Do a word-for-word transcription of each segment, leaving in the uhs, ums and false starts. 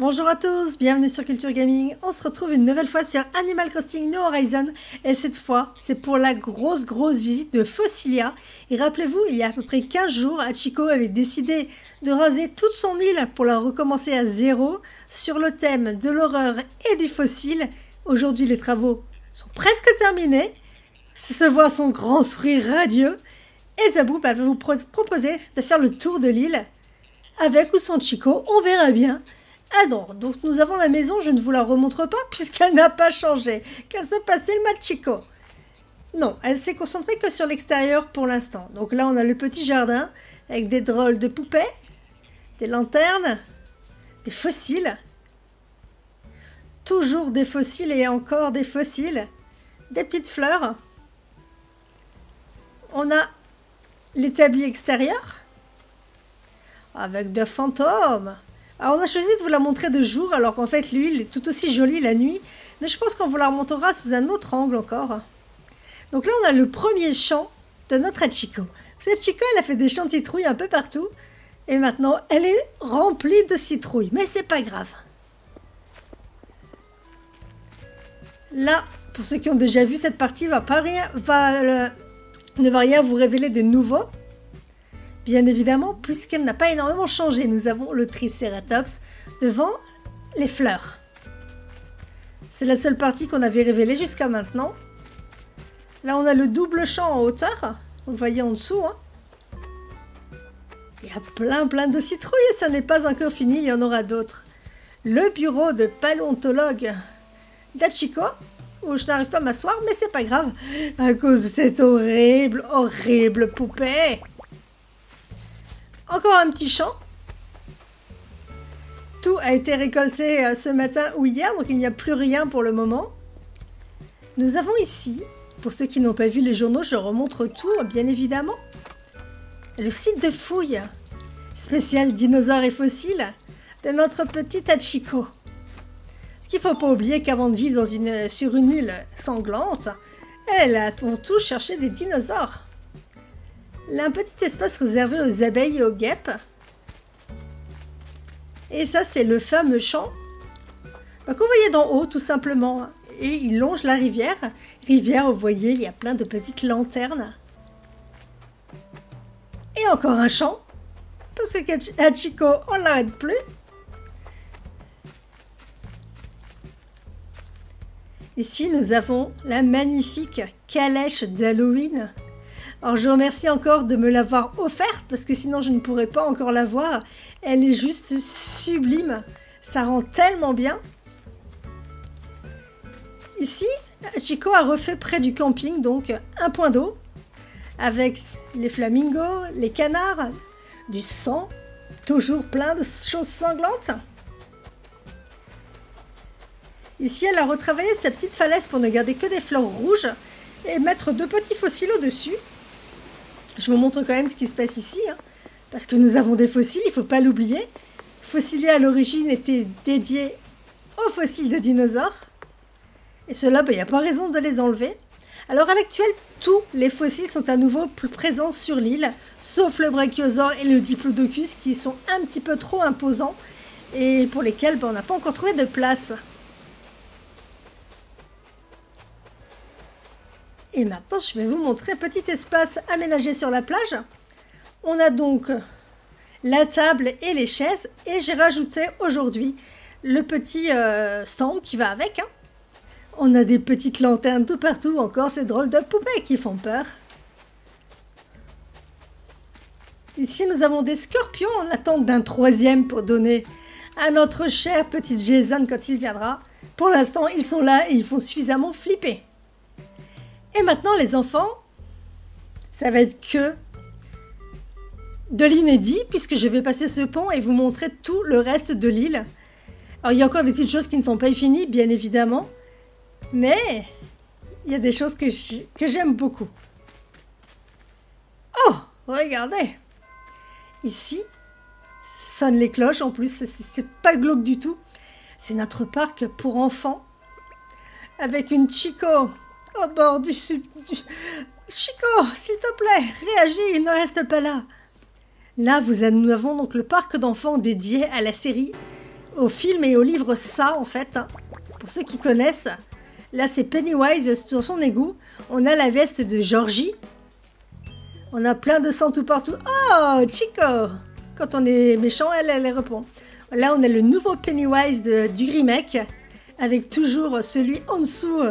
Bonjour à tous, bienvenue sur Culture Gaming, on se retrouve une nouvelle fois sur Animal Crossing New Horizons et cette fois c'est pour la grosse grosse visite de Fossylia. Et rappelez-vous, il y a à peu près quinze jours, Hachikô avait décidé de raser toute son île pour la recommencer à zéro sur le thème de l'horreur et du fossile. Aujourd'hui les travaux sont presque terminés, se voit son grand sourire radieux et Zabou va vous pro proposer de faire le tour de l'île avec ou sans Chico, on verra bien. Ah non, donc nous avons la maison, je ne vous la remontre pas puisqu'elle n'a pas changé. Qu'à se passer le match Chico? Non, elle s'est concentrée que sur l'extérieur pour l'instant. Donc là, on a le petit jardin avec des drôles de poupées, des lanternes, des fossiles. Toujours des fossiles et encore des fossiles. Des petites fleurs. On a l'établi extérieur avec des fantômes. Alors on a choisi de vous la montrer de jour, alors qu'en fait l'huile est tout aussi jolie la nuit. Mais je pense qu'on vous la remontera sous un autre angle encore. Donc là on a le premier chant de notre Hachikô. Cette Chico, elle a fait des chants de citrouille un peu partout. Et maintenant elle est remplie de citrouilles. Mais c'est pas grave. Là, pour ceux qui ont déjà vu cette partie, va pas rien, va, euh, ne va rien vous révéler de nouveau. Bien évidemment, puisqu'elle n'a pas énormément changé, nous avons le tricératops devant les fleurs. C'est la seule partie qu'on avait révélée jusqu'à maintenant. Là, on a le double champ en hauteur. Vous le voyez en dessous. Hein. Il y a plein plein de citrouilles et ça n'est pas encore fini, il y en aura d'autres. Le bureau de paléontologue d'Hachikô, où je n'arrive pas à m'asseoir, mais c'est pas grave, à cause de cette horrible, horrible poupée. Encore un petit champ. Tout a été récolté ce matin ou hier, donc il n'y a plus rien pour le moment. Nous avons ici, pour ceux qui n'ont pas vu les journaux, je remontre tout, bien évidemment. Le site de fouilles, spécial dinosaures et fossiles, de notre petite Hachikô. Ce qu'il ne faut pas oublier qu'avant de vivre dans une, sur une île sanglante, elle a avant tout cherché des dinosaures. Là, un petit espace réservé aux abeilles et aux guêpes. Et ça, c'est le fameux champ qu'on voyait d'en haut, tout simplement. Et il longe la rivière. Rivière, vous voyez, il y a plein de petites lanternes. Et encore un champ. Parce que Hachikô, on ne l'arrête plus. Ici, nous avons la magnifique calèche d'Halloween. Alors je remercie encore de me l'avoir offerte parce que sinon je ne pourrais pas encore la voir. Elle est juste sublime. Ça rend tellement bien. Ici, Hachikô a refait près du camping donc un point d'eau avec les flamingos, les canards, du sang, toujours plein de choses sanglantes. Ici, elle a retravaillé sa petite falaise pour ne garder que des fleurs rouges et mettre deux petits fossiles au-dessus. Je vous montre quand même ce qui se passe ici, hein, parce que nous avons des fossiles, il ne faut pas l'oublier. Fossilia à l'origine était dédié aux fossiles de dinosaures. Et cela, il n'y a pas raison de les enlever. Alors à l'actuel, tous les fossiles sont à nouveau plus présents sur l'île, sauf le brachiosaure et le diplodocus qui sont un petit peu trop imposants et pour lesquels ben, on n'a pas encore trouvé de place. Et maintenant, je vais vous montrer un petit espace aménagé sur la plage. On a donc la table et les chaises. Et j'ai rajouté aujourd'hui le petit euh, stand qui va avec. Hein. On a des petites lanternes tout partout. Encore ces drôles de poupées qui font peur. Ici, nous avons des scorpions en attente d'un troisième pour donner à notre cher petit Jason quand il viendra. Pour l'instant, ils sont là et ils font suffisamment flipper. Et maintenant, les enfants, ça va être que de l'inédit, puisque je vais passer ce pont et vous montrer tout le reste de l'île. Alors, il y a encore des petites choses qui ne sont pas finies, bien évidemment, mais il y a des choses que j'aime beaucoup. Oh, regardez! Ici, sonnent les cloches, en plus, c'est pas glauque du tout. C'est notre parc pour enfants, avec une Chico au bord du... Sub... du... Chico, s'il te plaît, réagis, il ne reste pas là. Là, vous a... nous avons donc le parc d'enfants dédié à la série au film et au livre Saw, en fait. Pour ceux qui connaissent, là c'est Pennywise sur son égout. On a la veste de Georgie. On a plein de sang tout partout. Oh, Chico! Quand on est méchant, elle, elle répond. Là, on a le nouveau Pennywise de, du remake, avec toujours celui en dessous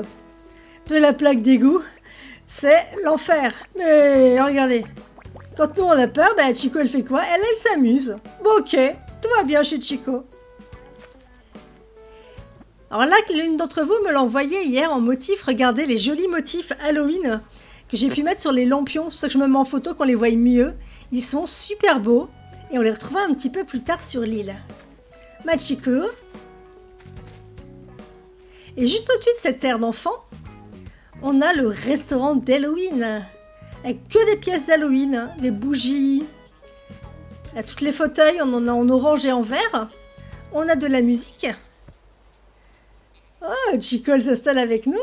de la plaque d'égout. C'est l'enfer. Mais regardez, quand nous on a peur, bah, Chico elle fait quoi? Elle, elle s'amuse. Bon, ok, tout va bien chez Chico. Alors là, l'une d'entre vous me l'a envoyé hier en motif. Regardez les jolis motifs Halloween que j'ai pu mettre sur les lampions. C'est pour ça que je me mets en photo qu'on les voit mieux. Ils sont super beaux. Et on les retrouvera un petit peu plus tard sur l'île. Machiko. Et juste au-dessus de cette terre d'enfant, on a le restaurant d'Halloween. Avec que des pièces d'Halloween, hein, des bougies. Là, toutes les fauteuils, on en a en orange et en vert. On a de la musique. Oh, Chico s'installe avec nous.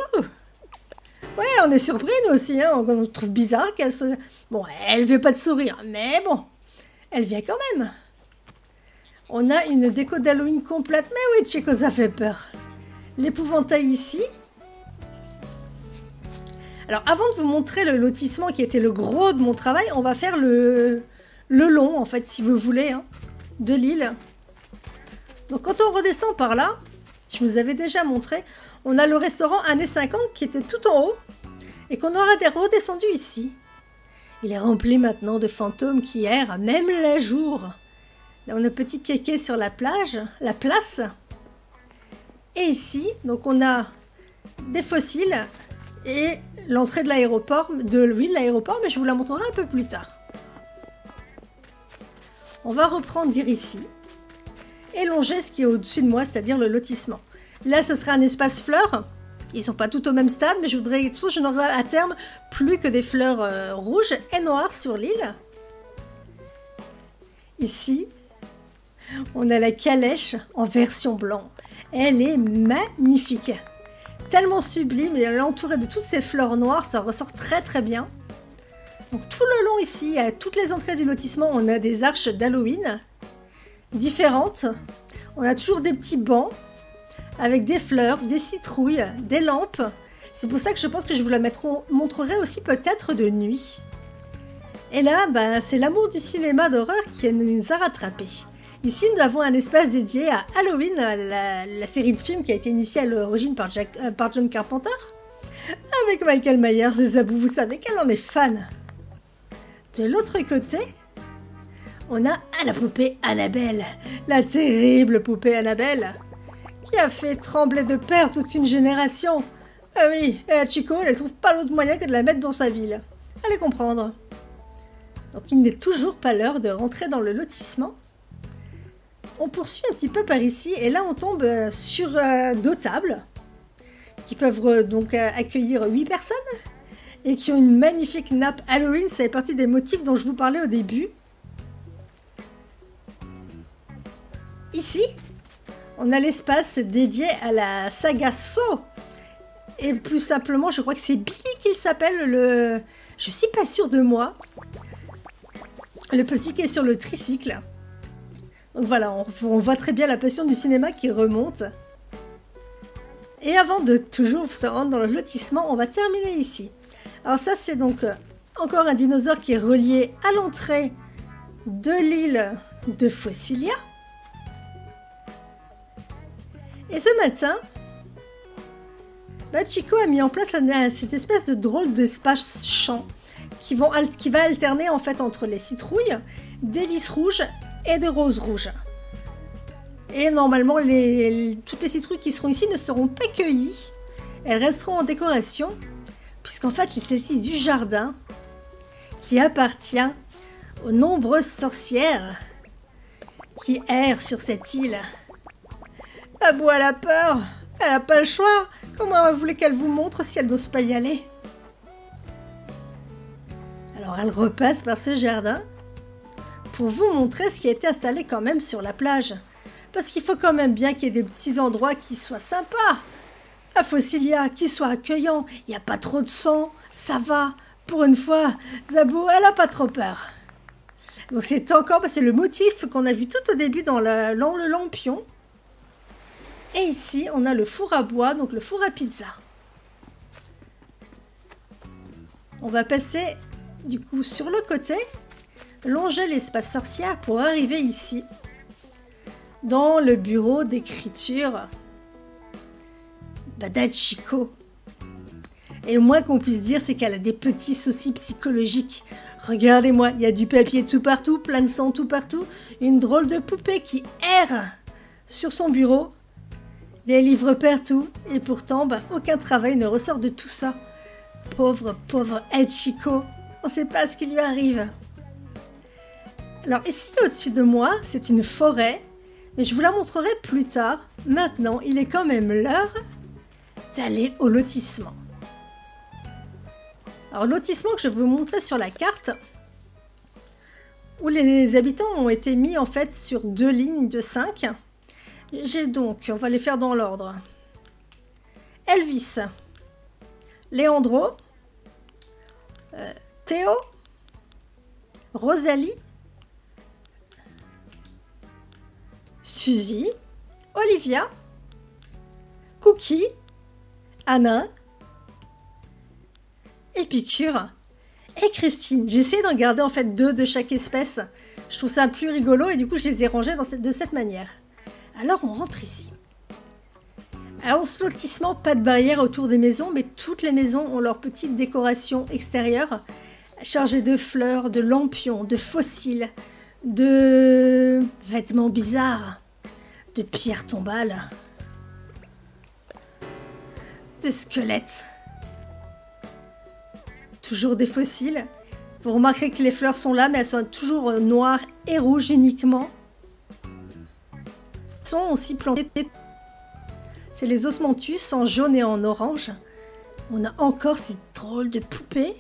Ouais, on est surpris nous aussi. Hein. On, on trouve bizarre qu'elle se... Bon, elle veut pas de sourire, mais bon. Elle vient quand même. On a une déco d'Halloween complète. Mais oui, Chico, ça fait peur. L'épouvantail ici. Alors, avant de vous montrer le lotissement qui était le gros de mon travail, on va faire le, le long, en fait, si vous voulez, hein, de l'île. Donc, quand on redescend par là, je vous avais déjà montré, on a le restaurant années cinquante qui était tout en haut et qu'on aurait redescendu ici. Il est rempli maintenant de fantômes qui errent, même les jours. Là, on a un petit kéké sur la plage, la place. Et ici, donc on a des fossiles et l'entrée de l'aéroport, de l'île de l'aéroport, mais je vous la montrerai un peu plus tard. On va reprendre dire ici et longer ce qui est au-dessus de moi, c'est-à-dire le lotissement. Là, ça sera un espace fleurs. Ils sont pas tous au même stade, mais je voudrais, de toute façon, je n'aurai à terme plus que des fleurs euh, rouges et noires sur l'île. Ici, on a la calèche en version blanc. Elle est magnifique, tellement sublime, et elle est entourée de toutes ces fleurs noires, ça ressort très très bien. Donc tout le long ici, à toutes les entrées du lotissement, on a des arches d'Halloween différentes. On a toujours des petits bancs avec des fleurs, des citrouilles, des lampes. C'est pour ça que je pense que je vous la montrerai aussi peut-être de nuit. Et là, bah, c'est l'amour du cinéma d'horreur qui nous a rattrapés. Ici, nous avons un espace dédié à Halloween, la, la série de films qui a été initiée à l'origine par, euh, par John Carpenter, avec Michael Myers et Zabou, vous savez qu'elle en est fan. De l'autre côté, on a à la poupée Annabelle, la terrible poupée Annabelle, qui a fait trembler de peur toute une génération. Ah oui, et Chico, elle trouve pas d'autre moyen que de la mettre dans sa ville. Allez comprendre. Donc il n'est toujours pas l'heure de rentrer dans le lotissement. On poursuit un petit peu par ici et là on tombe sur deux tables qui peuvent donc accueillir huit personnes et qui ont une magnifique nappe Halloween. Ça fait partie des motifs dont je vous parlais au début. Ici, on a l'espace dédié à la saga Saw. Et plus simplement, je crois que c'est Billy qu'il s'appelle le... Je suis pas sûre de moi. Le petit qui est sur le tricycle. Donc voilà, on, on voit très bien la passion du cinéma qui remonte. Et avant de toujours se rendre dans le lotissement, on va terminer ici. Alors ça, c'est donc encore un dinosaure qui est relié à l'entrée de l'île de Fossylia. Et ce matin, bah Chico a mis en place cette espèce de drôle d'espace champ qui, vont, qui va alterner en fait entre les citrouilles, des lys rouges et de roses rouges. Et normalement, les, les, toutes les citrouilles qui seront ici ne seront pas cueillies. Elles resteront en décoration, puisqu'en fait, il s'agit du jardin qui appartient aux nombreuses sorcières qui errent sur cette île. Ah bon, elle a peur. Elle n'a pas le choix. Comment vous voulez qu'elle vous montre si elle n'ose pas y aller? Alors, elle repasse par ce jardin pour vous montrer ce qui a été installé quand même sur la plage. Parce qu'il faut quand même bien qu'il y ait des petits endroits qui soient sympas. À Fossylia, qui soient accueillants. Il n'y a pas trop de sang, ça va. Pour une fois, Zabou, elle n'a pas trop peur. Donc c'est encore, c'est le motif qu'on a vu tout au début dans le, dans le lampion. Et ici, on a le four à bois, donc le four à pizza. On va passer du coup sur le côté, longer l'espace sorcière pour arriver ici, dans le bureau d'écriture d'Ada Chico. Et le moins qu'on puisse dire, c'est qu'elle a des petits soucis psychologiques. Regardez-moi, il y a du papier tout partout, plein de sang tout partout, une drôle de poupée qui erre sur son bureau, des livres partout, et pourtant, bah, aucun travail ne ressort de tout ça. Pauvre, pauvre Hachikô, on ne sait pas ce qui lui arrive. Alors ici, au-dessus de moi, c'est une forêt, mais je vous la montrerai plus tard. Maintenant, il est quand même l'heure d'aller au lotissement. Alors, lotissement que je vais vous montrer sur la carte, où les habitants ont été mis en fait sur deux lignes de cinq. J'ai donc, on va les faire dans l'ordre, Elvis, Léandro, euh, Théo, Rosalie, Suzy, Olivia, Cookie, Anna, Épicure et Christine. J'ai essayé d'en garder en fait deux de chaque espèce. Je trouve ça plus rigolo et du coup je les ai rangés dans cette, de cette manière. Alors on rentre ici. Alors ce lotissement, pas de barrière autour des maisons, mais toutes les maisons ont leur petite décoration extérieure chargée de fleurs, de lampions, de fossiles, de vêtements bizarres, de pierres tombales, de squelettes. Toujours des fossiles. Vous remarquerez que les fleurs sont là, mais elles sont toujours noires et rouges uniquement. Elles sont aussi plantées. C'est les osmanthus en jaune et en orange. On a encore ces drôles de poupées.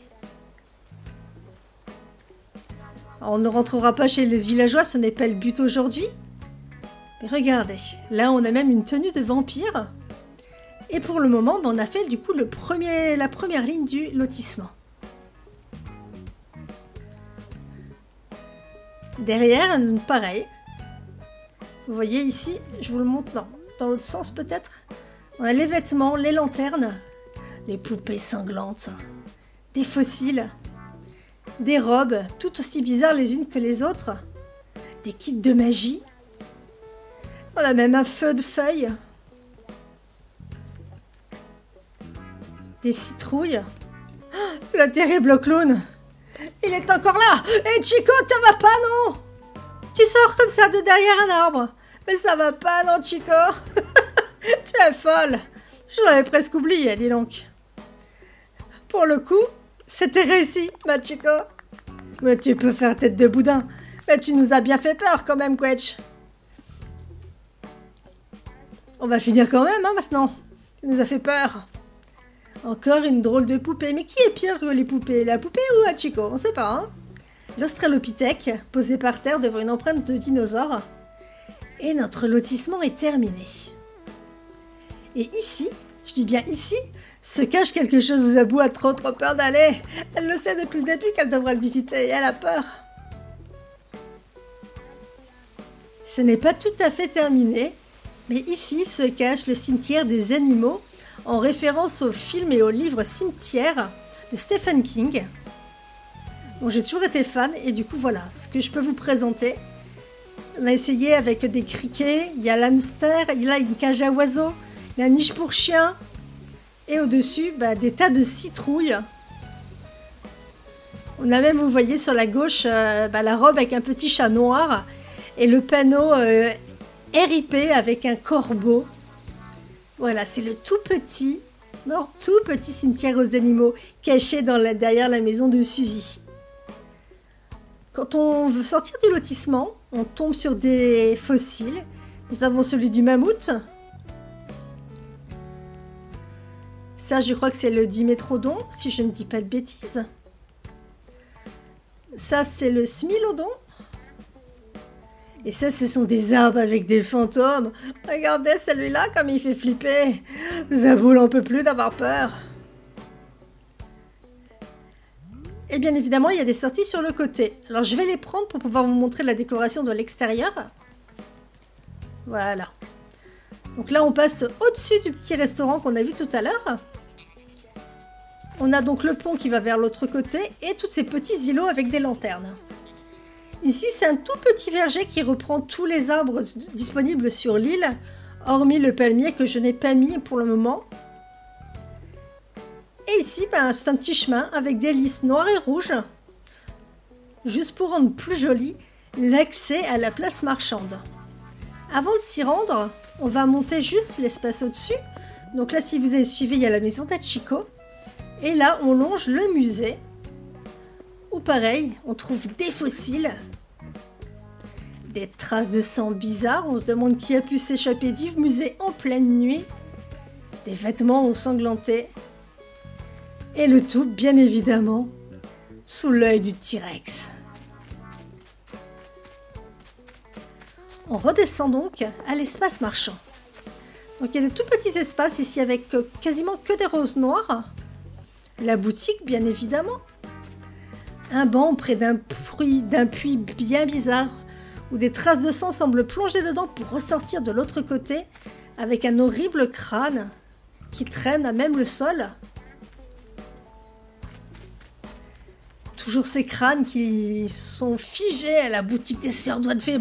Alors on ne rentrera pas chez les villageois, ce n'est pas le but aujourd'hui. Mais regardez, là on a même une tenue de vampire. Et pour le moment, on a fait du coup le premier, la première ligne du lotissement. Derrière, pareil. Vous voyez ici, je vous le montre dans, dans l'autre sens peut-être. On a les vêtements, les lanternes, les poupées cinglantes, des fossiles, des robes tout aussi bizarres les unes que les autres, des kits de magie. On a même un feu de feuilles, des citrouilles. Oh, le terrible clown! Il est encore là! Et Chico, te va pas, non? Tu sors comme ça de derrière un arbre. Mais ça va pas, non, Chico? Tu es folle! Je l'avais presque oublié, dis donc. Pour le coup, c'était réussi, ma Chico. Mais tu peux faire tête de boudin. Mais tu nous as bien fait peur, quand même, Quetch. On va finir quand même, hein, maintenant. Tu nous as fait peur. Encore une drôle de poupée. Mais qui est pire que les poupées? La poupée ou Hachikô? On sait pas, hein. L'australopithèque, posé par terre devant une empreinte de dinosaure. Et notre lotissement est terminé. Et ici, je dis bien ici, se cache quelque chose où Zabou a trop trop peur d'aller. Elle le sait depuis le début qu'elle devrait le visiter et elle a peur. Ce n'est pas tout à fait terminé, mais ici se cache le cimetière des animaux, en référence au film et au livre Cimetière de Stephen King. Bon, j'ai toujours été fan et du coup voilà ce que je peux vous présenter. On a essayé avec des criquets, il y a l'hamster, il y a une cage à oiseaux, la niche pour chiens et au-dessus bah, des tas de citrouilles. On a même, vous voyez sur la gauche, euh, bah, la robe avec un petit chat noir et le panneau euh, R I P avec un corbeau. Voilà, c'est le tout petit, leur tout petit cimetière aux animaux, caché dans la, derrière la maison de Suzy. Quand on veut sortir du lotissement, on tombe sur des fossiles. Nous avons celui du mammouth. Ça, je crois que c'est le dimétrodon, si je ne dis pas de bêtises. Ça, c'est le smilodon. Et ça, ce sont des arbres avec des fantômes. Regardez celui-là, comme il fait flipper. Zaboul, on peut plus d'avoir peur. Et bien évidemment, il y a des sorties sur le côté. Alors, je vais les prendre pour pouvoir vous montrer la décoration de l'extérieur. Voilà. Donc là, on passe au-dessus du petit restaurant qu'on a vu tout à l'heure. On a donc le pont qui va vers l'autre côté et tous ces petits îlots avec des lanternes. Ici, c'est un tout petit verger qui reprend tous les arbres disponibles sur l'île, hormis le palmier que je n'ai pas mis pour le moment. Et ici, ben, c'est un petit chemin avec des lys noirs et rouges, juste pour rendre plus joli l'accès à la place marchande. Avant de s'y rendre, on va monter juste l'espace au-dessus. Donc là, si vous avez suivi, il y a la maison d'Hachikô. Et là, on longe le musée, où pareil, on trouve des fossiles, des traces de sang bizarres. On se demande qui a pu s'échapper du musée en pleine nuit. Des vêtements ensanglantés. Et le tout, bien évidemment, sous l'œil du T-Rex. On redescend donc à l'espace marchand. Donc il y a de tout petits espaces ici avec quasiment que des roses noires. La boutique, bien évidemment. Un banc près d'un puits, d'un puits bien bizarre, où des traces de sang semblent plonger dedans pour ressortir de l'autre côté, avec un horrible crâne qui traîne à même le sol. Toujours ces crânes qui sont figés à la boutique des sœurs doigts de fée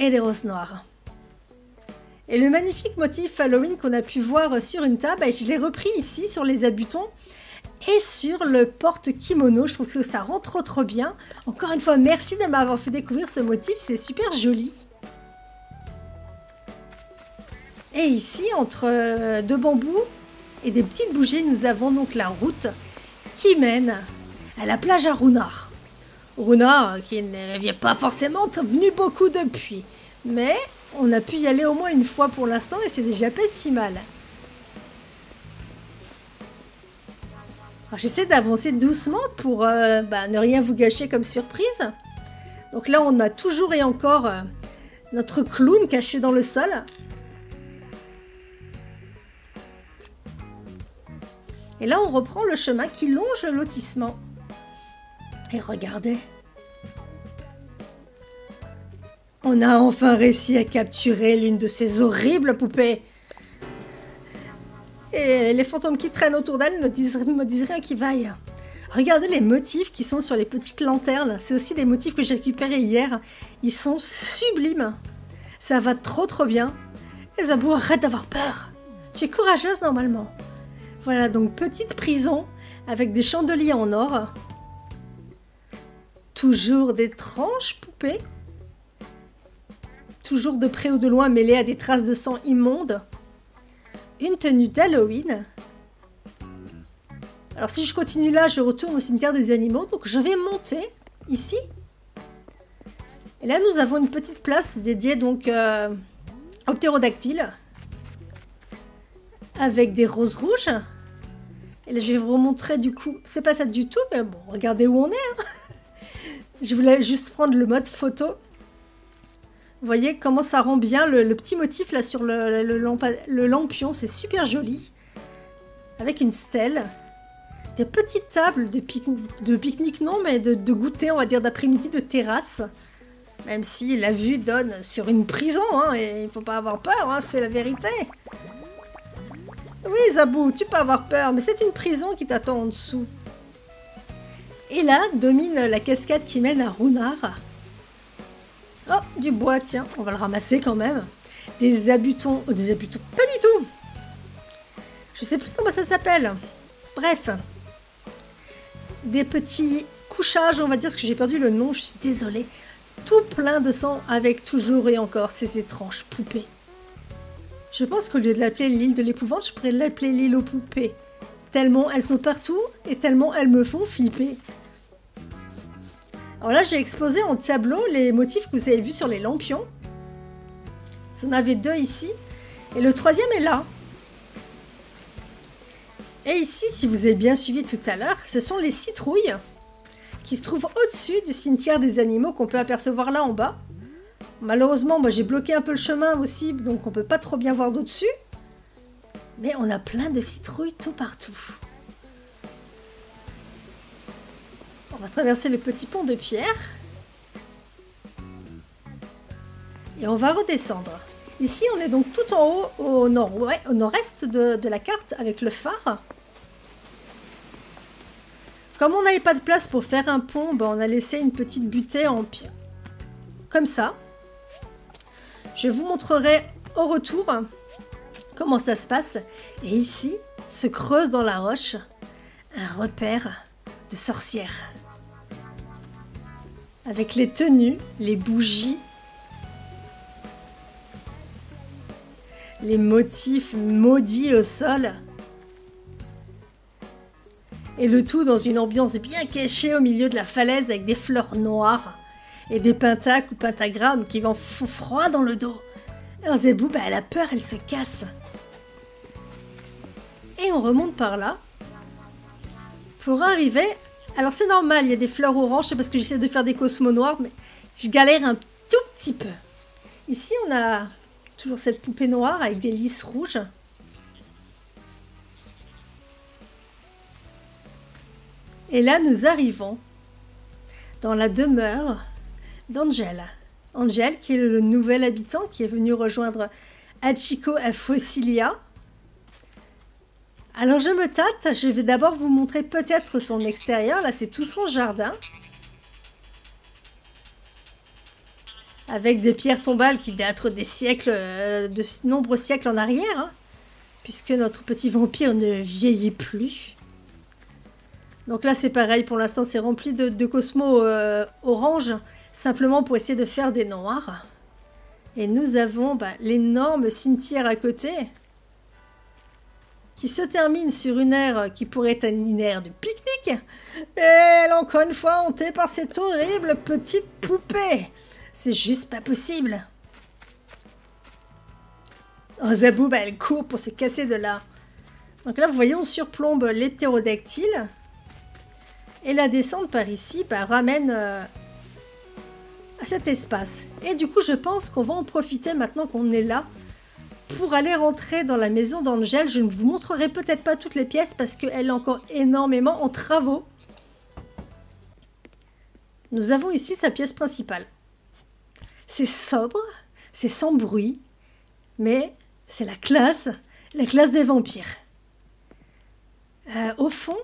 et des roses noires. Et le magnifique motif Halloween qu'on a pu voir sur une table, je l'ai repris ici sur les habitons et sur le porte-kimono. Je trouve que ça rend trop trop bien. Encore une fois, merci de m'avoir fait découvrir ce motif, c'est super joli. Et ici, entre deux bambous et des petites bougies, nous avons donc la route qui mène à la plage à Rounard. Rounard qui n'avait pas forcément venu beaucoup depuis, mais on a pu y aller au moins une fois pour l'instant et c'est déjà pas si mal. J'essaie d'avancer doucement pour euh, bah, ne rien vous gâcher comme surprise. Donc là, on a toujours et encore euh, notre clown caché dans le sol. Et là, on reprend le chemin qui longe le lotissement. Et regardez, on a enfin réussi à capturer l'une de ces horribles poupées. Et les fantômes qui traînent autour d'elle ne disent, me disent rien qui vaille. Regardez les motifs qui sont sur les petites lanternes. C'est aussi des motifs que j'ai récupérés hier. Ils sont sublimes. Ça va trop trop bien. Les abous, arrête d'avoir peur. Tu es courageuse normalement. Voilà donc petite prison avec des chandeliers en or. Toujours d'étranges poupées. Toujours de près ou de loin mêlées à des traces de sang immondes. Une tenue d'Halloween. Alors si je continue là, je retourne au cimetière des animaux. Donc je vais monter ici. Et là, nous avons une petite place dédiée donc euh, aux ptérodactyles. Avec des roses rouges. Et là, je vais vous remontrer du coup. C'est pas ça du tout, mais bon, regardez où on est. Hein, je voulais juste prendre le mode photo. Vous voyez comment ça rend bien le, le petit motif là sur le, le, le, le lampion, c'est super joli. Avec une stèle, des petites tables de, pique, de pique-nique, non mais de, de goûter, on va dire d'après-midi, de terrasse. Même si la vue donne sur une prison, hein, et il faut pas avoir peur, hein, c'est la vérité. Oui Zabou, tu peux avoir peur, mais c'est une prison qui t'attend en dessous. Et là domine la cascade qui mène à Rounard. Oh, du bois, tiens, on va le ramasser quand même. Des habitons, oh, des habitons, pas du tout. Je sais plus comment ça s'appelle. Bref, des petits couchages, on va dire, parce que j'ai perdu le nom, je suis désolée. Tout plein de sang avec toujours et encore ces étranges poupées. Je pense qu'au lieu de l'appeler l'île de l'épouvante, je pourrais l'appeler l'île aux poupées. Tellement elles sont partout et tellement elles me font flipper. Alors là, j'ai exposé en tableau les motifs que vous avez vus sur les lampions. Vous en avez deux ici. Et le troisième est là. Et ici, si vous avez bien suivi tout à l'heure, ce sont les citrouilles qui se trouvent au-dessus du cimetière des animaux qu'on peut apercevoir là en bas. Malheureusement, moi, j'ai bloqué un peu le chemin aussi, donc on ne peut pas trop bien voir d'au-dessus. Mais on a plein de citrouilles tout partout. On va traverser le petit pont de pierre. Et on va redescendre. Ici, on est donc tout en haut, au nord-est nord de, de la carte, avec le phare. Comme on n'avait pas de place pour faire un pont, ben on a laissé une petite butée en pierre. Comme ça. Je vous montrerai au retour comment ça se passe. Et ici, se creuse dans la roche un repère de sorcière. Avec les tenues, les bougies, les motifs maudits au sol. Et le tout dans une ambiance bien cachée au milieu de la falaise avec des fleurs noires et des pentacles ou pentagrammes qui vont fou froid dans le dos. Alors Zébou, bah, elle a peur, elle se casse. Et on remonte par là pour arriver. Alors c'est normal, il y a des fleurs oranges, c'est parce que j'essaie de faire des cosmos noirs, mais je galère un tout petit peu. Ici, on a toujours cette poupée noire avec des lys rouges. Et là, nous arrivons dans la demeure d'Angèle. Angèle, qui est le nouvel habitant, qui est venu rejoindre Hachikô à Fossylia. Alors, je me tâte. Je vais d'abord vous montrer peut-être son extérieur. Là, c'est tout son jardin. Avec des pierres tombales qui datent des siècles, euh, de nombreux siècles en arrière. Hein, puisque notre petit vampire ne vieillit plus. Donc là, c'est pareil, pour l'instant, c'est rempli de, de cosmos euh, orange, simplement pour essayer de faire des noirs. Et nous avons bah, l'énorme cimetière à côté, qui se termine sur une aire qui pourrait être une aire de pique-nique. Et elle, encore une fois, hantée par cette horrible petite poupée. C'est juste pas possible. Oh, Zabou, bah, elle court pour se casser de là. Donc là, vous voyez, on surplombe les ptérodactyles. Et la descente par ici bah, ramène euh, à cet espace. Et du coup, je pense qu'on va en profiter maintenant qu'on est là pour aller rentrer dans la maison d'Angèle. Je ne vous montrerai peut-être pas toutes les pièces parce qu'elle est encore énormément en travaux. Nous avons ici sa pièce principale. C'est sobre, c'est sans bruit, mais c'est la classe, la classe des vampires. Euh, au fond,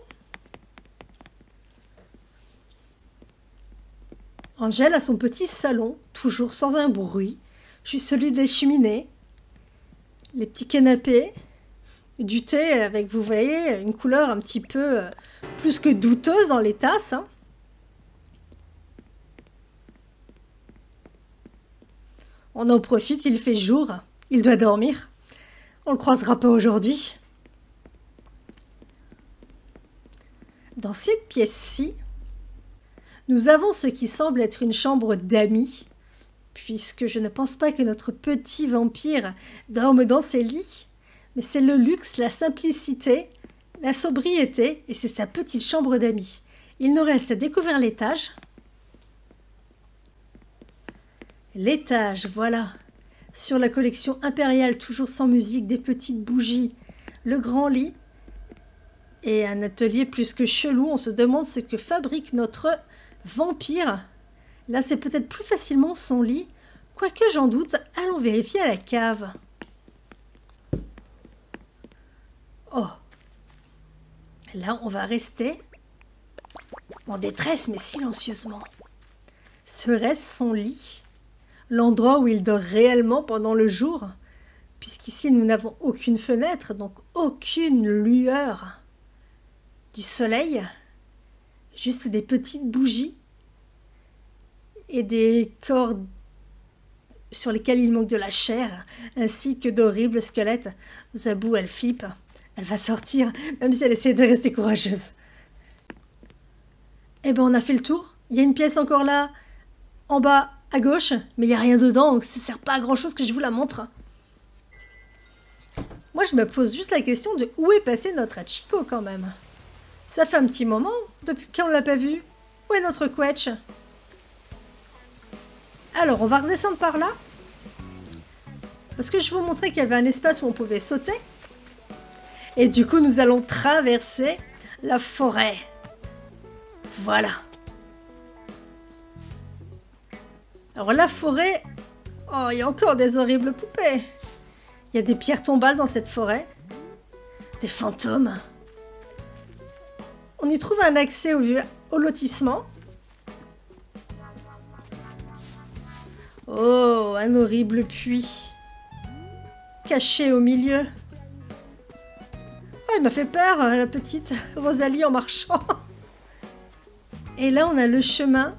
Angèle a son petit salon, toujours sans un bruit, juste celui des cheminées, les petits canapés, du thé avec, vous voyez, une couleur un petit peu euh, plus que douteuse dans les tasses. Hein. On en profite, il fait jour, il doit dormir. On ne le croisera pas aujourd'hui. Dans cette pièce-ci, nous avons ce qui semble être une chambre d'amis, puisque je ne pense pas que notre petit vampire dorme dans ses lits, mais c'est le luxe, la simplicité, la sobriété, et c'est sa petite chambre d'amis. Il nous reste à découvrir l'étage. L'étage, voilà, sur la collection impériale, toujours sans musique, des petites bougies, le grand lit, et un atelier plus que chelou. On se demande ce que fabrique notre vampire. Là, c'est peut-être plus facilement son lit. Quoique j'en doute, allons vérifier à la cave. Oh. Là, on va rester en détresse, mais silencieusement. Serait-ce son lit? L'endroit où il dort réellement pendant le jour? Puisqu'ici, nous n'avons aucune fenêtre, donc aucune lueur du soleil. Juste des petites bougies et des corps sur lesquels il manque de la chair, ainsi que d'horribles squelettes. Zabou, elle flippe. Elle va sortir, même si elle essaie de rester courageuse. Eh ben, on a fait le tour. Il y a une pièce encore là, en bas, à gauche, mais il n'y a rien dedans, donc ça ne sert pas à grand-chose que je vous la montre. Moi, je me pose juste la question de où est passé notre Hachikô, quand même. Ça fait un petit moment, depuis qu'on ne l'a pas vu. Où est notre quetch? Alors, on va redescendre par là. Parce que je vous montrais qu'il y avait un espace où on pouvait sauter. Et du coup, nous allons traverser la forêt. Voilà. Alors, la forêt... Oh, il y a encore des horribles poupées. Il y a des pierres tombales dans cette forêt. Des fantômes. On y trouve un accès au, au lotissement. Oh, un horrible puits. Caché au milieu. Oh, il m'a fait peur, la petite Rosalie en marchant. Et là, on a le chemin,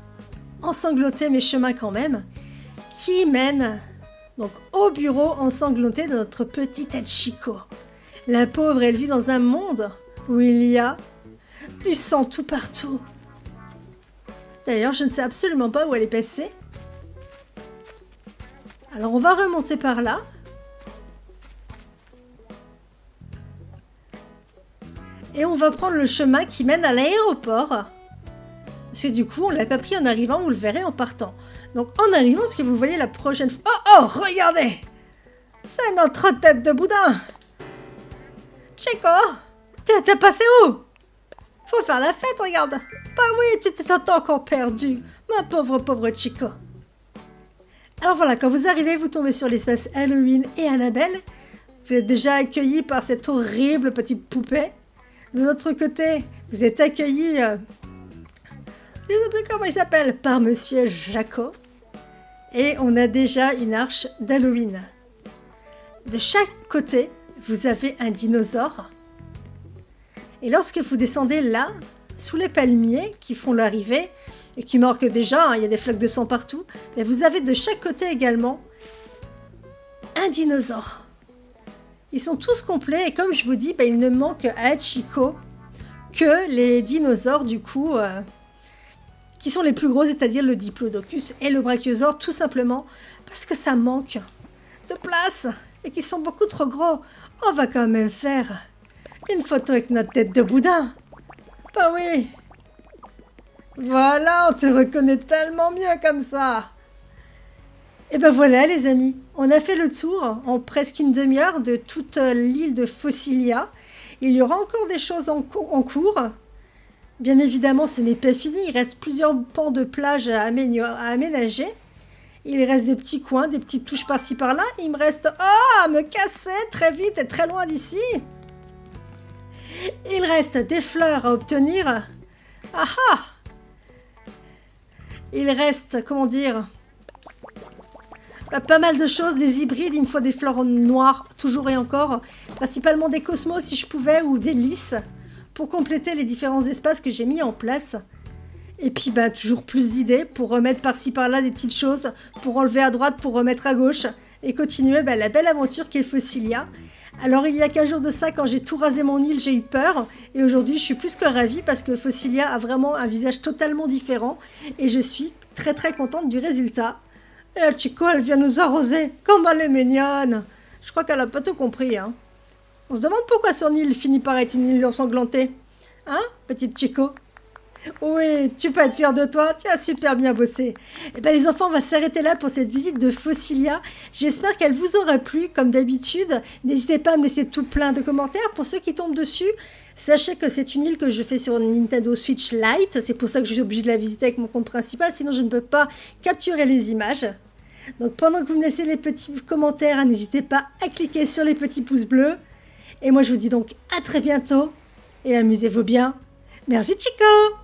ensangloté, mais chemin quand même, qui mène donc au bureau ensangloté de notre petite Hachikô. La pauvre, elle vit dans un monde où il y a du sang tout partout. D'ailleurs, je ne sais absolument pas où elle est passée. Alors, on va remonter par là. Et on va prendre le chemin qui mène à l'aéroport. Parce que du coup, on ne l'a pas pris en arrivant, vous le verrez en partant. Donc, en arrivant, ce que vous voyez la prochaine fois... Oh, oh, regardez! C'est notre tête de boudin! Chico, t'es passé où? Faut faire la fête, regarde. Bah oui, tu t'es encore perdu, ma pauvre, pauvre Chico. Alors voilà, quand vous arrivez, vous tombez sur l'espace Halloween et Annabelle. Vous êtes déjà accueillis par cette horrible petite poupée. De notre côté, vous êtes accueillis, euh, je ne sais plus comment il s'appelle, par Monsieur Jacqu'ô. Et on a déjà une arche d'Halloween. De chaque côté, vous avez un dinosaure. Et lorsque vous descendez là, sous les palmiers qui font l'arrivée et qui marquent déjà, hein, il y a des flaques de sang partout, mais vous avez de chaque côté également un dinosaure. Ils sont tous complets et comme je vous dis, bah, il ne manque à Hachikô que les dinosaures du coup euh, qui sont les plus gros, c'est-à-dire le diplodocus et le brachiosaure, tout simplement parce que ça manque de place. Et qui sont beaucoup trop gros. On va quand même faire une photo avec notre tête de boudin. Bah oui. Voilà, on te reconnaît tellement mieux comme ça. Et ben voilà les amis, on a fait le tour en presque une demi-heure de toute l'île de Fossylia. Il y aura encore des choses en, co en cours. Bien évidemment, ce n'est pas fini. Il reste plusieurs pans de plage à, amé à aménager. Il reste des petits coins, des petites touches par-ci par-là. Il me reste oh, à me casser très vite et très loin d'ici. Il reste des fleurs à obtenir. Ah ah! Il reste, comment dire, bah, pas mal de choses, des hybrides. Il me faut des fleurs noires, toujours et encore. Principalement des cosmos, si je pouvais, ou des lys, pour compléter les différents espaces que j'ai mis en place. Et puis bah, toujours plus d'idées pour remettre par-ci par-là des petites choses, pour enlever à droite, pour remettre à gauche, et continuer bah, la belle aventure qu'est Fossylia. Alors il y a quinze jours de ça, quand j'ai tout rasé mon île, j'ai eu peur, et aujourd'hui je suis plus que ravie parce que Fossylia a vraiment un visage totalement différent, et je suis très très contente du résultat. Et Chico, elle vient nous arroser, comme elle est mignonne. Je crois qu'elle a pas tout compris, hein. On se demande pourquoi son île finit par être une île ensanglantée. Hein, petite Chico? Oui, tu peux être fier de toi, tu as super bien bossé. Et bien les enfants, on va s'arrêter là pour cette visite de Fossylia. J'espère qu'elle vous aura plu, comme d'habitude. N'hésitez pas à me laisser tout plein de commentaires. Pour ceux qui tombent dessus, sachez que c'est une île que je fais sur Nintendo Switch Lite. C'est pour ça que je suis obligée de la visiter avec mon compte principal, sinon je ne peux pas capturer les images. Donc pendant que vous me laissez les petits commentaires, n'hésitez pas à cliquer sur les petits pouces bleus. Et moi je vous dis donc à très bientôt et amusez-vous bien. Merci Chico!